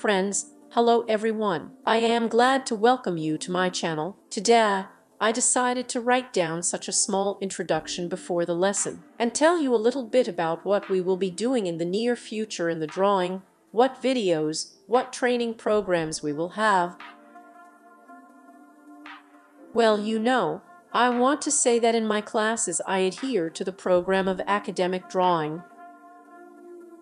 friends, hello everyone. I am glad to welcome you to my channel. Today, I decided to write down such a small introduction before the lesson and tell you a little bit about what we will be doing in the near future in the drawing, what videos, what training programs we will have. Well, you know, I want to say that in my classes I adhere to the program of academic drawing.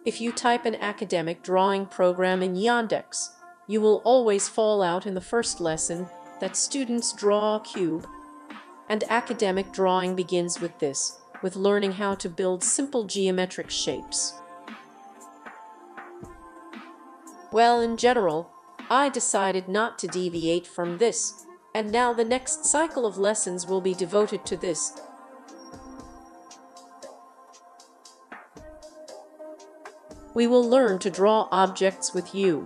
If you type an academic drawing program in Yandex, you will always fall out in the first lesson that students draw a cube. And academic drawing begins with this, with learning how to build simple geometric shapes. Well, in general, I decided not to deviate from this, and now the next cycle of lessons will be devoted to this. We will learn to draw objects with you.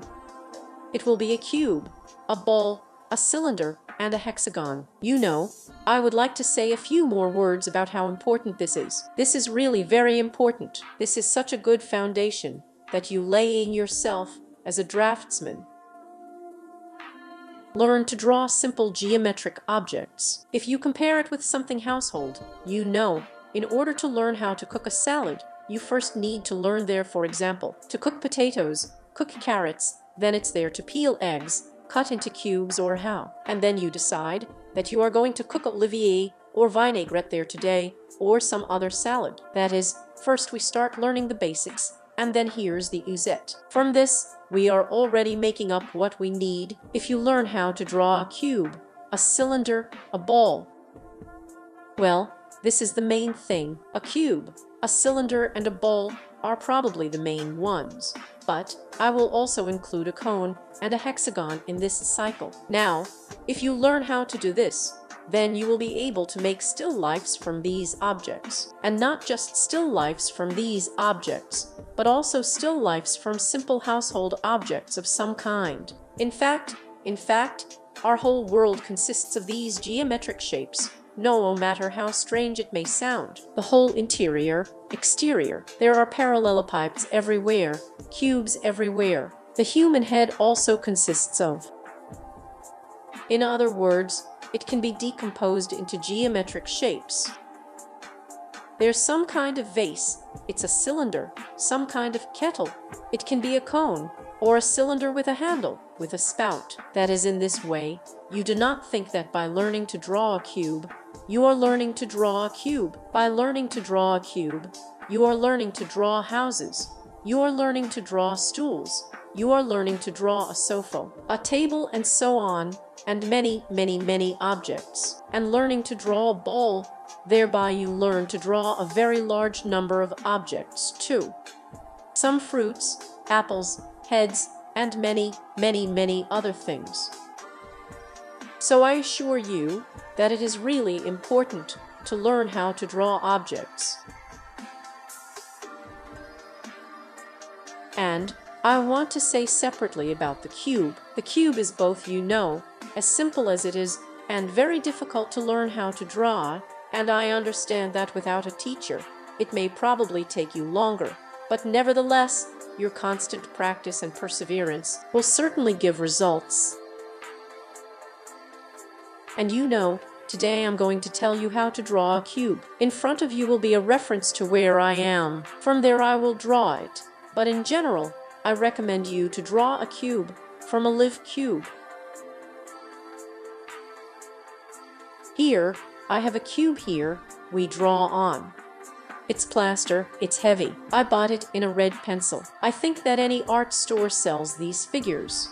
It will be a cube, a ball, a cylinder, and a hexagon. You know, I would like to say a few more words about how important this is. This is really very important. This is such a good foundation that you lay in yourself as a draftsman. Learn to draw simple geometric objects. If you compare it with something household, you know, in order to learn how to cook a salad, you first need to learn there, for example, to cook potatoes, cook carrots, then it's there to peel eggs, cut into cubes or how, and then you decide that you are going to cook Olivier or vinaigrette there today, or some other salad. That is, first we start learning the basics, and then here's the ouzette. From this, we are already making up what we need if you learn how to draw a cube, a cylinder, a ball. Well, this is the main thing. A cube, a cylinder, and a ball are probably the main ones, but I will also include a cone and a hexagon in this cycle. Now, if you learn how to do this, then you will be able to make still lifes from these objects. And not just still lifes from these objects, but also still lifes from simple household objects of some kind. In fact, our whole world consists of these geometric shapes. No matter how strange it may sound. The whole interior, exterior. There are parallelepipeds everywhere, cubes everywhere. The human head also consists of. In other words, it can be decomposed into geometric shapes. There's some kind of vase, it's a cylinder, some kind of kettle. It can be a cone, or a cylinder with a handle, with a spout. That is, in this way, you do not think that by learning to draw a cube, you are learning to draw a cube. By learning to draw a cube, you are learning to draw houses. You are learning to draw stools. You are learning to draw a sofa, a table, and so on, and many, many, many objects. And learning to draw a ball, thereby you learn to draw a very large number of objects too. Some fruits, apples, heads, and many, many, many other things. So I assure you that it is really important to learn how to draw objects. And I want to say separately about the cube. The cube is both, you know, as simple as it is, and very difficult to learn how to draw, and I understand that without a teacher, it may probably take you longer, but nevertheless, your constant practice and perseverance will certainly give results. And you know, today I'm going to tell you how to draw a cube. In front of you will be a reference to where I am. From there I will draw it. But in general, I recommend you to draw a cube from a live cube. Here, I have a cube here, we draw on. It's plaster, it's heavy. I bought it in a red pencil. I think that any art store sells these figures.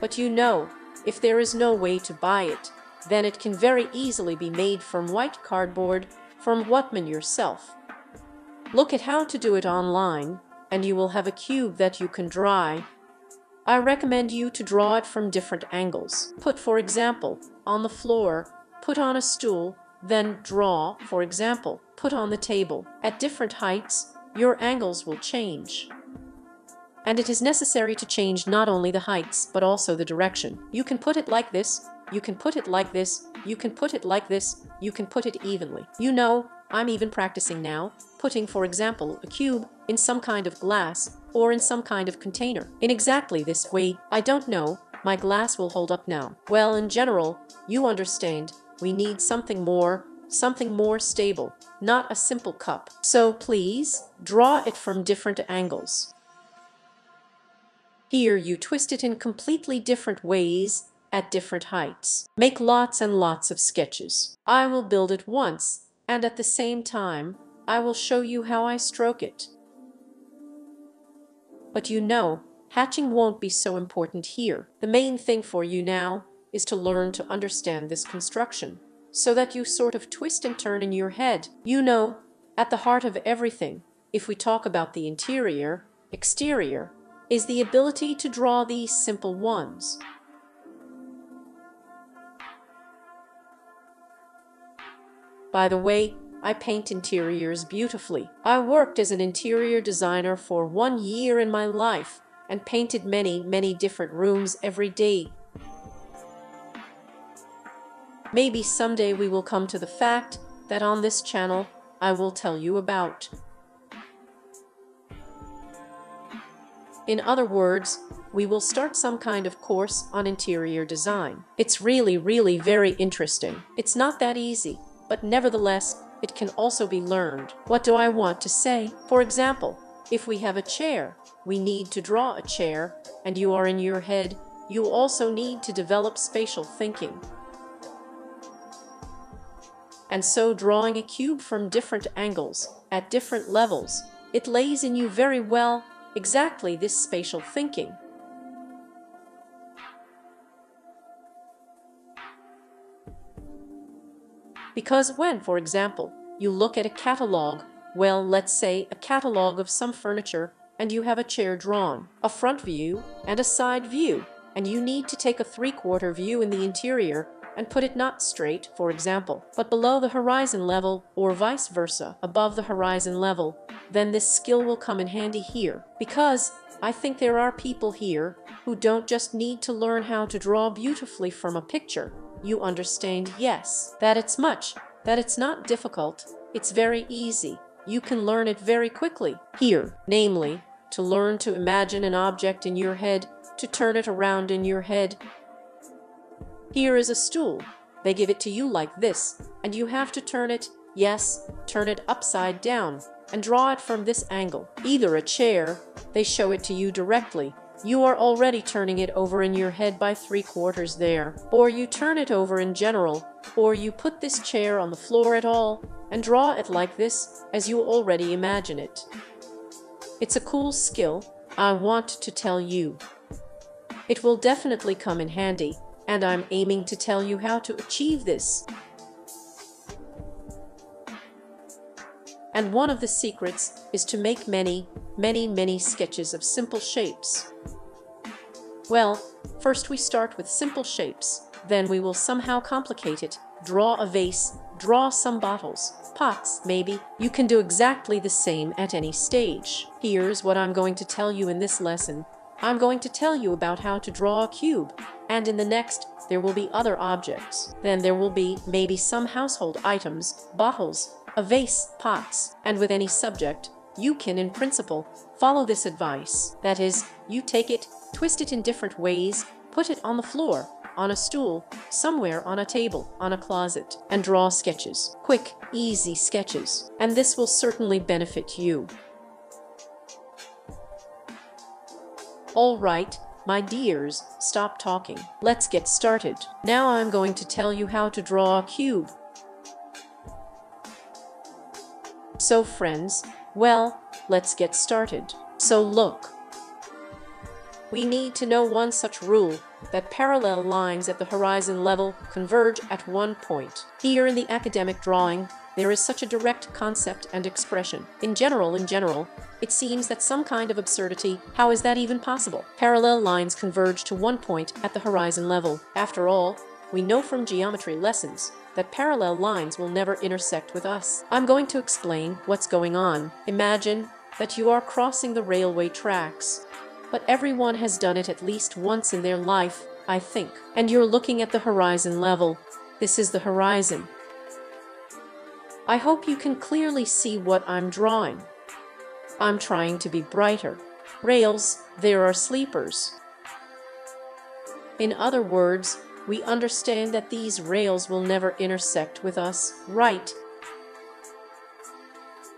But you know, if there is no way to buy it, then it can very easily be made from white cardboard from Whatman yourself. Look at how to do it online, and you will have a cube that you can draw. I recommend you to draw it from different angles. Put, for example, on the floor, put on a stool, then draw, for example, put on the table. At different heights, your angles will change. And it is necessary to change not only the heights, but also the direction. You can put it like this, you can put it like this, you can put it like this, you can put it evenly. You know, I'm even practicing now, putting, for example, a cube in some kind of glass or in some kind of container. In exactly this way, I don't know, my glass will hold up now. Well, in general, you understand, we need something more stable, not a simple cup. So please, draw it from different angles. Here you twist it in completely different ways, at different heights. Make lots and lots of sketches. I will build it once, and at the same time, I will show you how I stroke it. But you know, hatching won't be so important here. The main thing for you now is to learn to understand this construction, so that you sort of twist and turn in your head. You know, at the heart of everything, if we talk about the interior, exterior, is the ability to draw these simple ones. By the way, I paint interiors beautifully. I worked as an interior designer for 1 year in my life and painted many, many different rooms every day. Maybe someday we will come to the fact that on this channel I will tell you about. In other words, we will start some kind of course on interior design. It's really, really very interesting. It's not that easy, but nevertheless, it can also be learned. What do I want to say? For example, if we have a chair, we need to draw a chair, and you are in your head, you also need to develop spatial thinking. And so drawing a cube from different angles, at different levels, it lays in you very well, exactly this spatial thinking. Because when, for example, you look at a catalog, well, let's say a catalog of some furniture, and you have a chair drawn, a front view and a side view, and you need to take a three-quarter view in the interior and put it not straight, for example, but below the horizon level or vice versa, above the horizon level, then this skill will come in handy here. Because I think there are people here who don't just need to learn how to draw beautifully from a picture. You understand, yes, that it's much, that it's not difficult, it's very easy. You can learn it very quickly. Here, namely, to learn to imagine an object in your head, to turn it around in your head. Here is a stool. They give it to you like this, and you have to turn it, yes, turn it upside down, and draw it from this angle. Either a chair, they show it to you directly. You are already turning it over in your head by three quarters there. Or you turn it over in general, or you put this chair on the floor at all, and draw it like this, as you already imagine it. It's a cool skill, I want to tell you. It will definitely come in handy, and I'm aiming to tell you how to achieve this. And one of the secrets is to make many, many, many sketches of simple shapes. Well, first we start with simple shapes, then we will somehow complicate it, draw a vase, draw some bottles, pots maybe. You can do exactly the same at any stage. Here's what I'm going to tell you in this lesson. I'm going to tell you about how to draw a cube, and in the next, there will be other objects. Then there will be maybe some household items, bottles, a vase, pots, and with any subject, you can in principle follow this advice. That is, you take it, twist it in different ways, put it on the floor, on a stool, somewhere on a table, on a closet, and draw sketches. Quick, easy sketches. And this will certainly benefit you. All right, my dears, stop talking. Let's get started. Now I'm going to tell you how to draw a cube. So friends, well, let's get started. So look, we need to know one such rule, that parallel lines at the horizon level converge at one point. Here in the academic drawing, there is such a direct concept and expression. In general, it seems that some kind of absurdity. How is that even possible? Parallel lines converge to one point at the horizon level. After all, we know from geometry lessons that parallel lines will never intersect with us. I'm going to explain what's going on. Imagine that you are crossing the railway tracks, but everyone has done it at least once in their life, I think. And you're looking at the horizon level. This is the horizon. I hope you can clearly see what I'm drawing. I'm trying to be brighter. rails, there are sleepers. In other words, we understand that these rails will never intersect with us, right?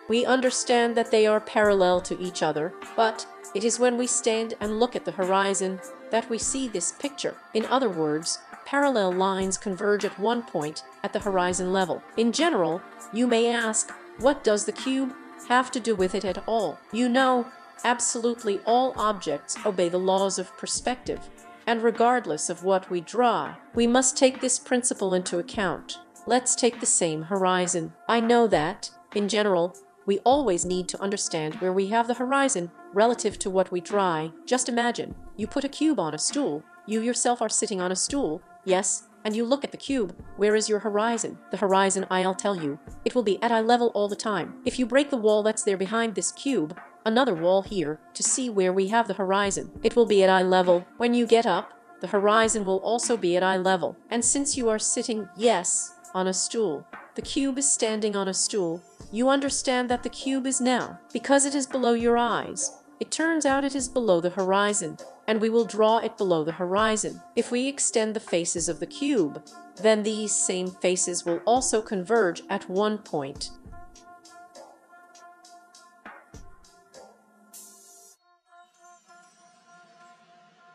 We understand that they are parallel to each other, but it is when we stand and look at the horizon that we see this picture. In other words, parallel lines converge at one point at the horizon level. In general, you may ask, what does the cube have to do with it at all? You know, absolutely all objects obey the laws of perspective, and regardless of what we draw, we must take this principle into account. Let's take the same horizon. I know that, in general, we always need to understand where we have the horizon relative to what we draw. Just imagine, you put a cube on a stool, you yourself are sitting on a stool, yes, and you look at the cube. Where is your horizon? The horizon, I'll tell you, it will be at eye level all the time. If you break the wall that's there behind this cube, another wall here, to see where we have the horizon, it will be at eye level. When you get up, the horizon will also be at eye level. And since you are sitting, yes, on a stool, the cube is standing on a stool, you understand that the cube is now, because it is below your eyes, it turns out it is below the horizon, and we will draw it below the horizon. If we extend the faces of the cube, then these same faces will also converge at one point.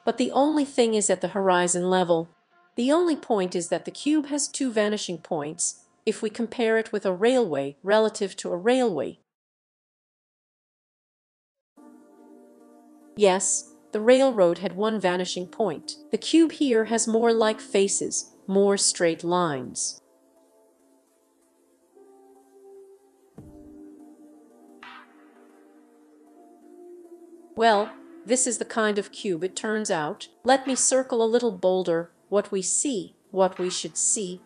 But the only thing is at the horizon level. The only point is that the cube has two vanishing points if we compare it with a railway relative to a railway. Yes, the railroad had one vanishing point. The cube here has more like faces, more straight lines. Well, this is the kind of cube it turns out. Let me circle a little bolder what we see, what we should see.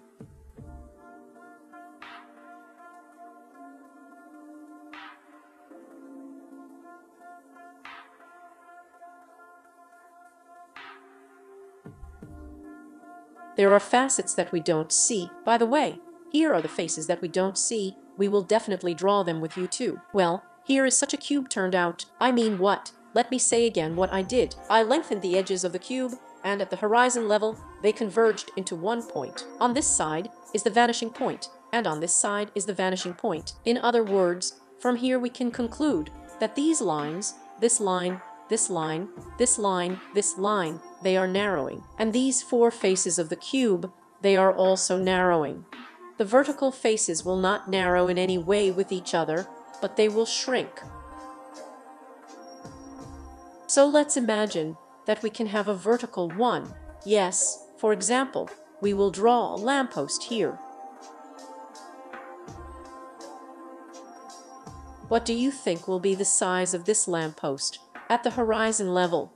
There are facets that we don't see. By the way, here are the faces that we don't see. We will definitely draw them with you too. Well, here is such a cube turned out. I mean what? Let me say again what I did. I lengthened the edges of the cube, and at the horizon level, they converged into one point. On this side is the vanishing point, and on this side is the vanishing point. In other words, from here we can conclude that these lines, this line, this line, this line, this line, they are narrowing. And these four faces of the cube, they are also narrowing. The vertical faces will not narrow in any way with each other, but they will shrink. So let's imagine that we can have a vertical one. Yes, for example, we will draw a lamppost here. What do you think will be the size of this lamppost at the horizon level?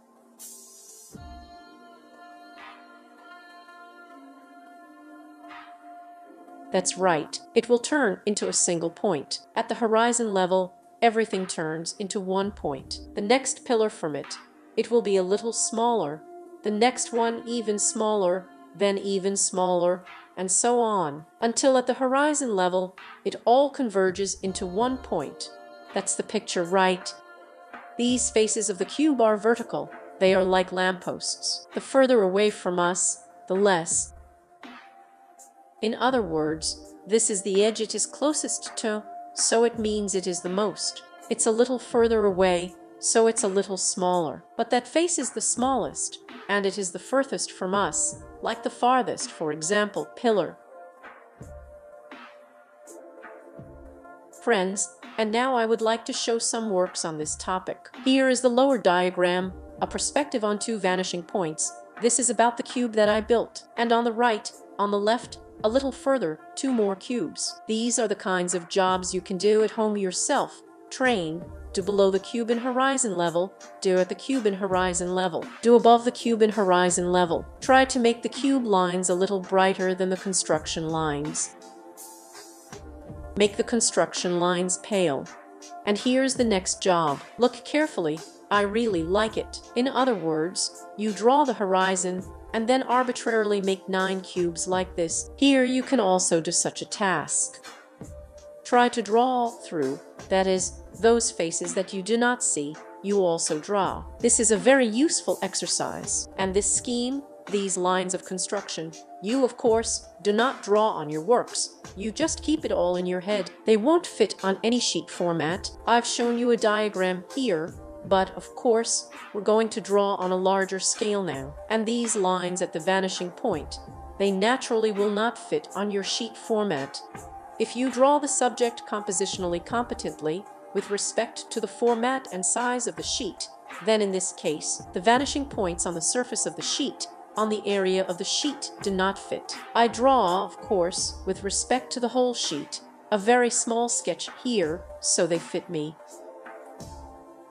That's right. It will turn into a single point. At the horizon level, everything turns into one point. The next pillar from it, it will be a little smaller. The next one even smaller, then even smaller, and so on, until at the horizon level, it all converges into one point. That's the picture, right? These faces of the cube are vertical. They are like lampposts. The further away from us, the less. In other words, this is the edge it is closest to, so it means it is the most. It's a little further away, so it's a little smaller. But that face is the smallest, and it is the furthest from us, like the farthest, for example, pillar. Friends, and now I would like to show some works on this topic. Here is the lower diagram, a perspective on two vanishing points. This is about the cube that I built. And on the right, on the left, a little further, two more cubes. These are the kinds of jobs you can do at home yourself. Train, do below the cube in horizon level, do at the cube in horizon level, do above the cube in horizon level. Try to make the cube lines a little brighter than the construction lines. Make the construction lines pale. And here's the next job. Look carefully, I really like it. In other words, you draw the horizon, and then arbitrarily make 9 cubes like this. Here you can also do such a task. Try to draw through, that is, those faces that you do not see, you also draw. This is a very useful exercise. And this scheme, these lines of construction, you of course do not draw on your works. You just keep it all in your head. They won't fit on any sheet format. I've shown you a diagram here, but of course we're going to draw on a larger scale now. And these lines at the vanishing point, they naturally will not fit on your sheet format. If you draw the subject compositionally competently, with respect to the format and size of the sheet, then in this case, the vanishing points on the surface of the sheet, on the area of the sheet, do not fit. I draw, of course, with respect to the whole sheet, a very small sketch here, so they fit me.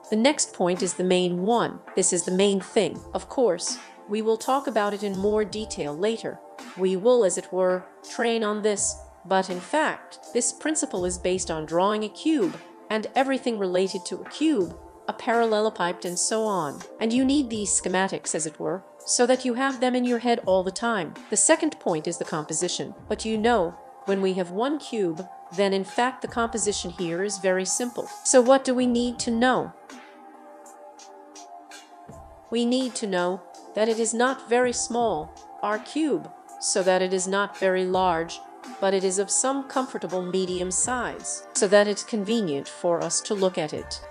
The next point is the main one. This is the main thing. Of course, we will talk about it in more detail later. We will, as it were, train on this, but in fact, this principle is based on drawing a cube, and everything related to a cube, a parallelepiped and so on. And you need these schematics, as it were, so that you have them in your head all the time. The second point is the composition. But you know, when we have one cube, then in fact the composition here is very simple. So what do we need to know? We need to know that it is not very small, our cube, so that it is not very large, but it is of some comfortable medium size, so that it's convenient for us to look at it.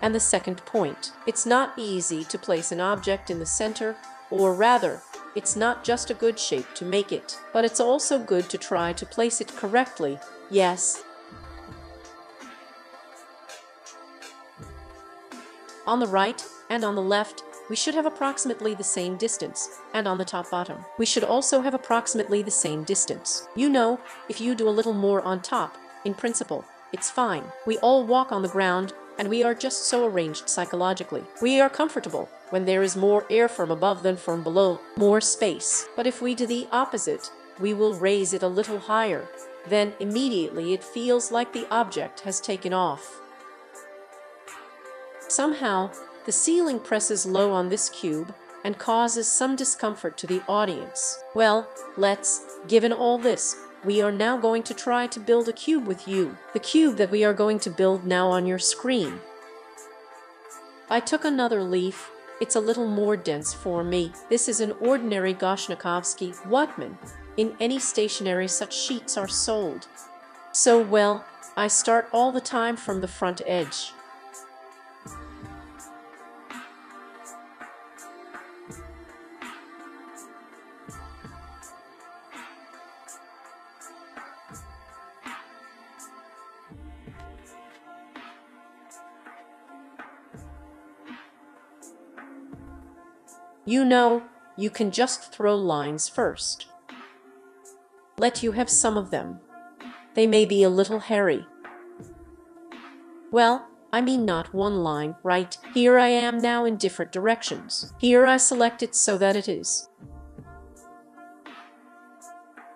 And the second point, it's not easy to place an object in the center, or rather, it's not just a good shape to make it, but it's also good to try to place it correctly, yes. On the right and on the left, we should have approximately the same distance, and on the top bottom, we should also have approximately the same distance. You know, if you do a little more on top, in principle, it's fine. We all walk on the ground, and we are just so arranged psychologically. We are comfortable when there is more air from above than from below, more space. But if we do the opposite, we will raise it a little higher. Then immediately it feels like the object has taken off. Somehow, the ceiling presses low on this cube and causes some discomfort to the audience. Well, let's, given all this, we are now going to try to build a cube with you. The cube that we are going to build now on your screen. I took another leaf. It's a little more dense for me. This is an ordinary Goshnikovsky Whatman. In any stationery such sheets are sold. So well, I start all the time from the front edge. You know, you can just throw lines first. Let you have some of them. They may be a little hairy. Well, I mean not one line, right? Here I am now in different directions. Here I select it so that it is.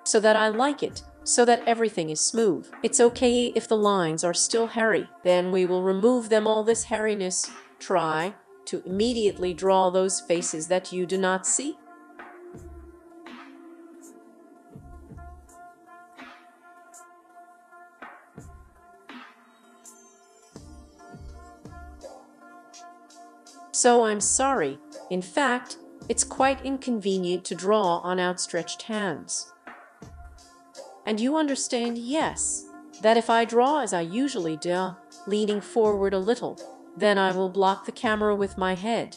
So that I like it, so that everything is smooth. It's okay if the lines are still hairy. Then we will remove them, all this hairiness. Try to immediately draw those faces that you do not see. So I'm sorry, in fact, it's quite inconvenient to draw on outstretched hands. And you understand, yes, that if I draw as I usually do, leaning forward a little, then I will block the camera with my head.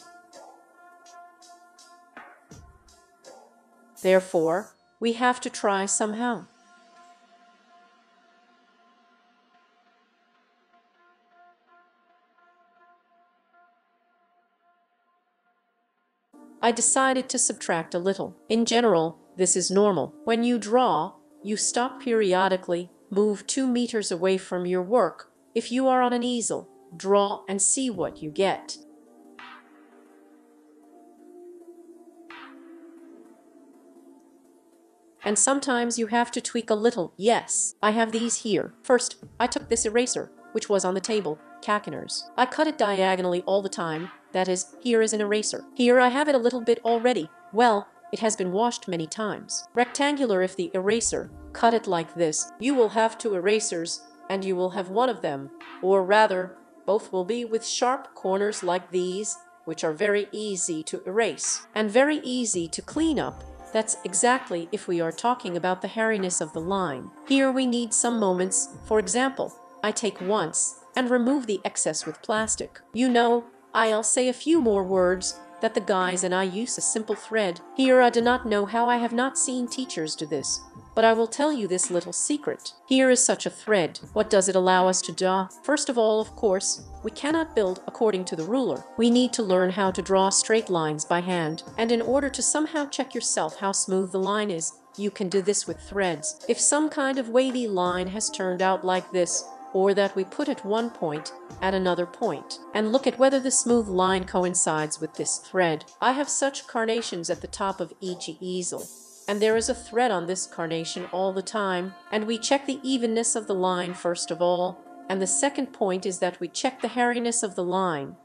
Therefore, we have to try somehow. I decided to subtract a little. In general, this is normal. When you draw, you stop periodically, move 2 meters away from your work, if you are on an easel. Draw and see what you get. And sometimes you have to tweak a little. Yes, I have these here. First, I took this eraser, which was on the table, Kakiners. I cut it diagonally all the time. That is, here is an eraser. Here I have it a little bit already. Well, it has been washed many times. Rectangular if the eraser. Cut it like this. You will have two erasers, and you will have one of them, or rather, both will be with sharp corners like these, which are very easy to erase and very easy to clean up. That's exactly if we are talking about the hairiness of the line. Here we need some moments. For example, I take once and remove the excess with plastic. You know, I'll say a few more words that the guys and I use a simple thread. Here I do not know how I have not seen teachers do this, but I will tell you this little secret. Here is such a thread. What does it allow us to do? First of all, of course, we cannot build according to the ruler. We need to learn how to draw straight lines by hand, and in order to somehow check yourself how smooth the line is, you can do this with threads. If some kind of wavy line has turned out like this, or that we put at one point, at another point, and look at whether the smooth line coincides with this thread. I have such carnations at the top of each easel, and there is a thread on this carnation all the time, and we check the evenness of the line first of all, and the second point is that we check the hairiness of the line.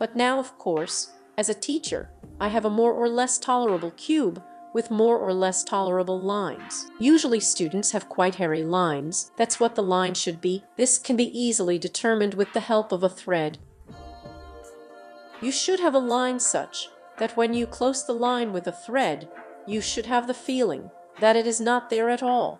But now, of course, as a teacher, I have a more or less tolerable cube with more or less tolerable lines. Usually students have quite hairy lines. That's what the line should be. This can be easily determined with the help of a thread. You should have a line such that when you close the line with a thread, you should have the feeling that it is not there at all.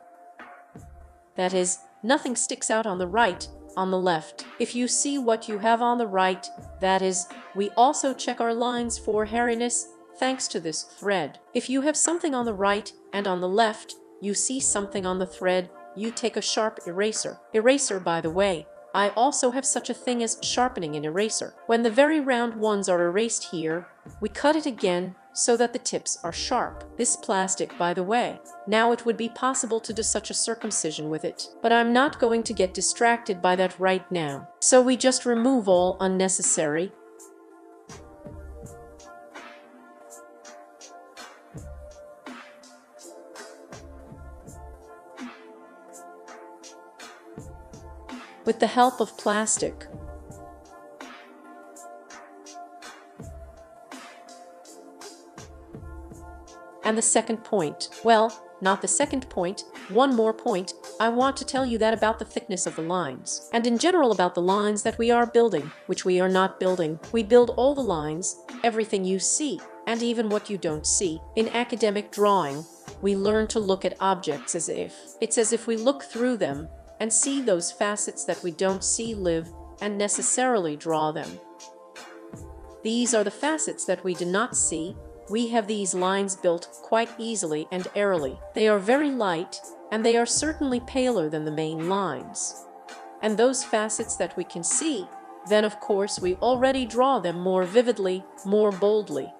That is, nothing sticks out on the right, on the left. If you see what you have on the right, that is, we also check our lines for hairiness thanks to this thread. If you have something on the right and on the left, you see something on the thread, you take a sharp eraser. Eraser, by the way, I also have such a thing as sharpening an eraser. When the very round ones are erased here, we cut it again so that the tips are sharp. This plastic, by the way. Now it would be possible to do such a circumcision with it, but I'm not going to get distracted by that right now. So we just remove all unnecessary with the help of plastic. And the second point, well, not the second point, one more point, I want to tell you that about the thickness of the lines, and in general about the lines that we are building, which we are not building. We build all the lines, everything you see, and even what you don't see. In academic drawing, we learn to look at objects as if. It's as if we look through them and see those facets that we don't see live and necessarily draw them. These are the facets that we do not see. We have these lines built quite easily and airily. They are very light, and they are certainly paler than the main lines. And those facets that we can see, then of course we already draw them more vividly, more boldly.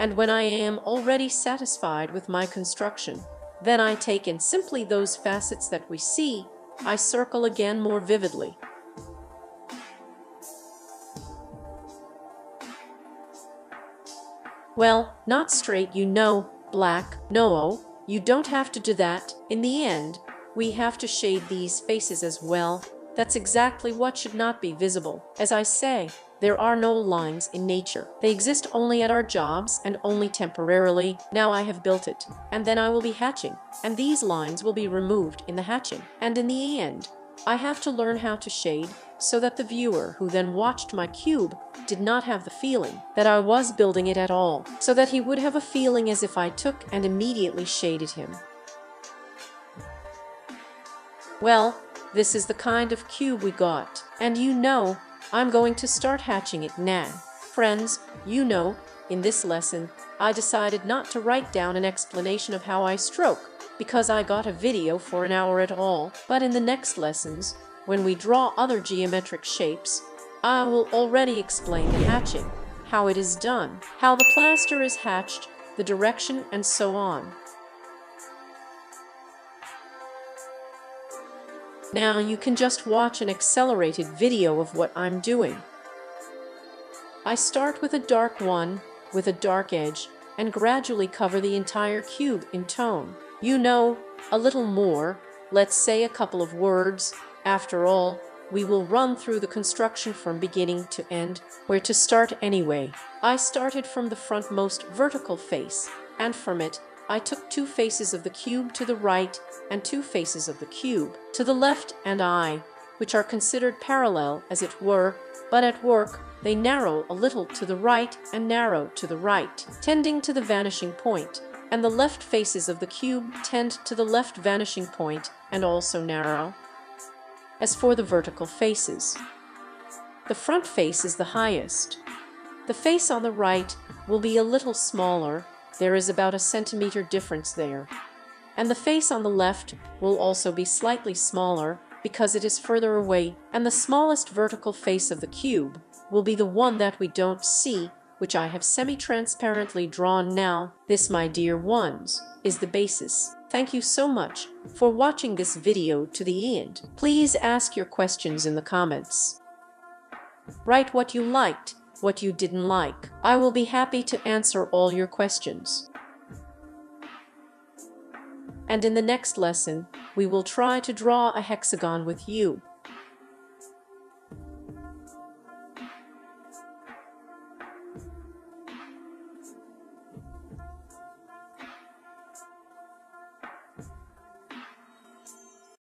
And when I am already satisfied with my construction, then I take in simply those facets that we see, I circle again more vividly. Well, not straight, you know, black, no, you don't have to do that. In the end, we have to shade these faces as well. That's exactly what should not be visible. As I say, there are no lines in nature. They exist only at our jobs and only temporarily. Now I have built it, and then I will be hatching, and these lines will be removed in the hatching. And in the end, I have to learn how to shade so that the viewer who then watched my cube did not have the feeling that I was building it at all, so that he would have a feeling as if I took and immediately shaded him. Well, this is the kind of cube we got, and you know, I'm going to start hatching it now. Friends, you know, in this lesson, I decided not to write down an explanation of how I stroke, because I got a video for an hour at all. But in the next lessons, when we draw other geometric shapes, I will already explain the hatching, how it is done, how the plaster is hatched, the direction, and so on. Now you can just watch an accelerated video of what I'm doing. I start with a dark one, with a dark edge, and gradually cover the entire cube in tone. You know, a little more, let's say a couple of words. After all, we will run through the construction from beginning to end. Where to start anyway? I started from the frontmost vertical face, and from it, I took two faces of the cube to the right and two faces of the cube to the left and I, which are considered parallel as it were, but at work they narrow a little to the right and narrow to the right, tending to the vanishing point, and the left faces of the cube tend to the left vanishing point and also narrow. As for the vertical faces, the front face is the highest. The face on the right will be a little smaller, there is about a centimeter difference there. And the face on the left will also be slightly smaller, because it is further away, and the smallest vertical face of the cube will be the one that we don't see, which I have semi-transparently drawn now. This, my dear ones, is the basis. Thank you so much for watching this video to the end. Please ask your questions in the comments. Write what you liked, what you didn't like. I will be happy to answer all your questions. And in the next lesson, we will try to draw a hexagon with you.